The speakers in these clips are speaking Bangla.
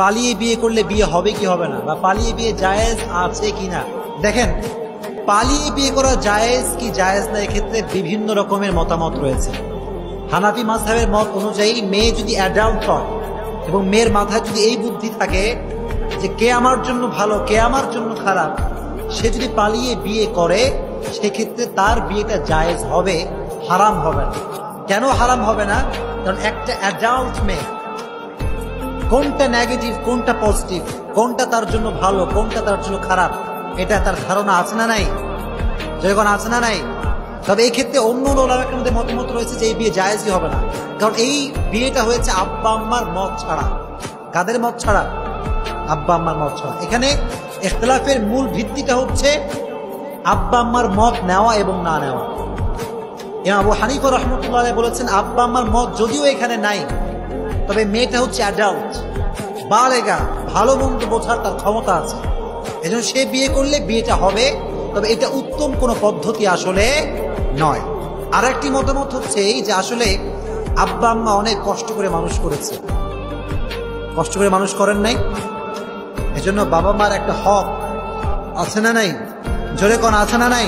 पालिए बिए करले बिए होबे कि होबे ना बा पालिए बिए जायेज आछे कि ना देखें पालिए बिए करा जायेज कि जायेज ना এই ক্ষেত্রে বিভিন্ন রকমের মতামত রয়েছে। হানাফি মাযহাবের মত অনুযায়ী মেয়ে যদি অ্যাডাল্ট হয় এবং মেয়ের মাথায় যদি এই বুদ্ধি থাকে যে কে আমার জন্য ভালো কে আমার জন্য খারাপ সে যদি পালিয়ে বিয়ে করে সেই ক্ষেত্রে তার বিয়েটা জায়েজ হবে হারাম হবে না। কেন হারাম হবে না? কারণ একটা অ্যাডাল্ট মেয়ে কোনটা নেগেটিভ কোনটা পজিটিভ কোনটা তার জন্য ভালো কোনটা তার জন্য খারাপ এটা তার ধারণা আছে না নাই যখন আছে না নাই তবে এই ক্ষেত্রে অন্য ওলামাদের মধ্যে মতামত রয়েছে যে এই বিয়ে জায়েজই হবে না। কারণ এই বিয়েটা হয়েছে আব্বা আম্মার মত ছাড়া। কাদের মত ছাড়া? আব্বা আম্মার মত ছাড়া। এখানে ইখতিলাফের মূল ভিত্তিটা হচ্ছে আব্বা আম্মার মত নেওয়া এবং না নেওয়া। ইমাম আবু হানিফা রাহমাতুল্লাহ আলাইহি বলেছেন আব্বা আম্মার মত যদিও এখানে নাই তবে মেয়েটা হচ্ছে অ্যাডাল্ট বালেগা ভালো মন্দ বোঝার তার ক্ষমতা আছে এজন্য সে বিয়ে করলে বিয়েটা হবে তবে এটা উত্তম কোনো পদ্ধতি আসলে নয়। আর একটি মতামত হচ্ছে এই যে আসলে আব্বা আম্মা অনেক কষ্ট করে মানুষ করেছে কষ্ট করে মানুষ করেন নাই এজন্য বাবা মার একটা হক আছে না নাই জোরে কোন আছে না নাই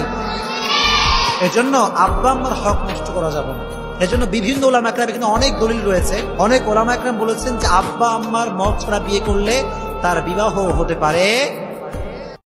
এজন্য আব্বা আম্মার হক নষ্ট করা যাবে না। এজন্য বিভিন্ন ওলামা একরাম এখানে অনেক দলিল রয়েছে অনেক ওলামা একরাম বলেছেন যে আব্বা আম্মার মত ছাড়া বিয়ে করলে তার বিবাহ হতে পারে।